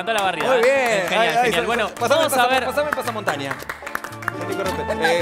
encantó la barrida. Muy bien. Genial, ahí, genial. Bueno, pasame, vamos a ver.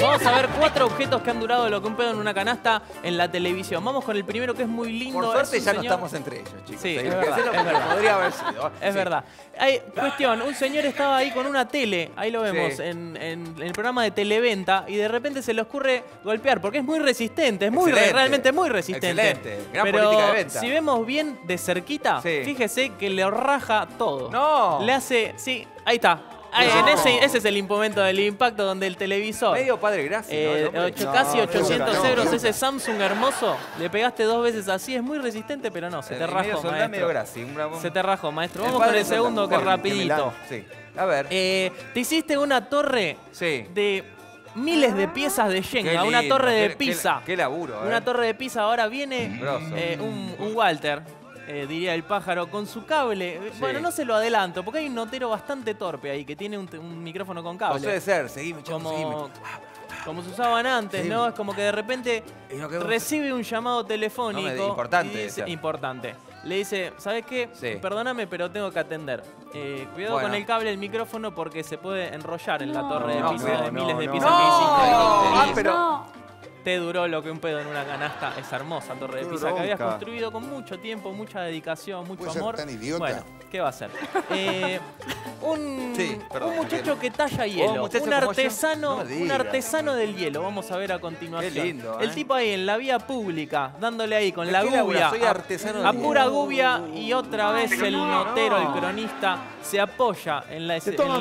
Vamos a ver 4 objetos que han durado lo que un pedo en una canasta en la televisión. Vamos con el primero, que es muy lindo. Por suerte ya no estamos entre ellos, chicos. Sí, es verdad, es verdad. Podría haber sido. Es verdad. Hay, cuestión, un señor estaba ahí con una tele, ahí lo vemos, en el programa de Televenta, y de repente se le ocurre golpear, porque es muy resistente, es muy realmente muy resistente. Excelente, gran política de venta. Si vemos bien de cerquita, fíjese que le raja todo. No. Le hace, sí, ahí está. No. Ese es el momento del impacto donde el televisor... Medio padre, gracias. Casi 800 euros, ese Samsung hermoso. Le pegaste 2 veces así, es muy resistente, pero no, se te rajó, maestro. Se te rajó, maestro. Vamos con el segundo, que rapidito. Sí, a ver. Te hiciste una torre de... miles de piezas de Jenga, lindo, una torre de pizza. Qué laburo. Una torre de pizza. Ahora viene un Walter, diría el pájaro, con su cable. Bueno, no se lo adelanto, porque hay un notero bastante torpe ahí, que tiene un micrófono con cable. Puede ser, seguime, chavo, como se usaban antes, ¿no? Es como que de repente recibe un llamado telefónico. Importante. Dice, importante. Le dice, ¿sabes qué? Perdóname, pero tengo que atender. Cuidado con el cable del micrófono porque se puede enrollar en la torre de pizza de miles de pizzas que hiciste. Te duró lo que un pedo en una canasta. Esa hermosa torre de pizza que habías construido con mucho tiempo, mucha dedicación, mucho amor. Tan idiota. Bueno, ¿qué va a ser? Un muchacho que talla hielo. Un artesano del hielo. Vamos a ver a continuación. Qué lindo, el tipo ahí en la vía pública, dándole ahí con la gubia. Soy artesano de pura gubia. Y otra vez el notero, el cronista, se apoya en la estatua.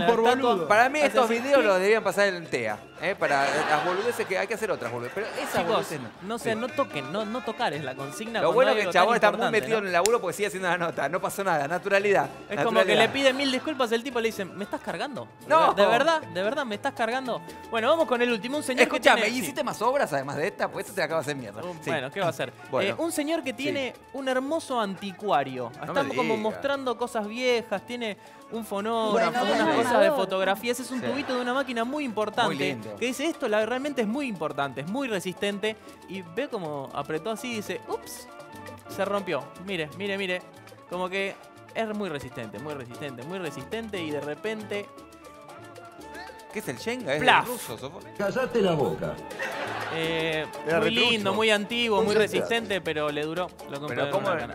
Para mí estos videos los deberían pasar en TEA. Para las boludeces, que hay que hacer otras boludeces. Pero esas cosas no sé, no toquen, no tocar es la consigna. Lo bueno es que el chabón está muy metido en el laburo porque sigue haciendo la nota. No pasó nada, naturalidad. Es como que le pide 1000 disculpas, el tipo le dice, ¿me estás cargando? No. ¿De verdad me estás cargando? Bueno, vamos con el último. Un señor. Escuchame, ¿y hiciste más obras además de esta? Pues esta se acaba de hacer mierda. Bueno, ¿qué va a hacer? Un señor que tiene un hermoso anticuario. Está como mostrando cosas viejas, tiene un fonógrafo, unas cosas de fotografías. Es un tubito de una máquina muy importante. Que dice, esto realmente es muy importante, es muy resistente. Y ve como apretó así y dice, ups, se rompió. Mire, mire, mire. Como que es muy resistente, muy resistente, muy resistente. Y de repente... ¿Qué es el Jenga? Es el ruso. Cállate la boca. Muy lindo, muy antiguo, muy resistente, pero le duró. Lo compré.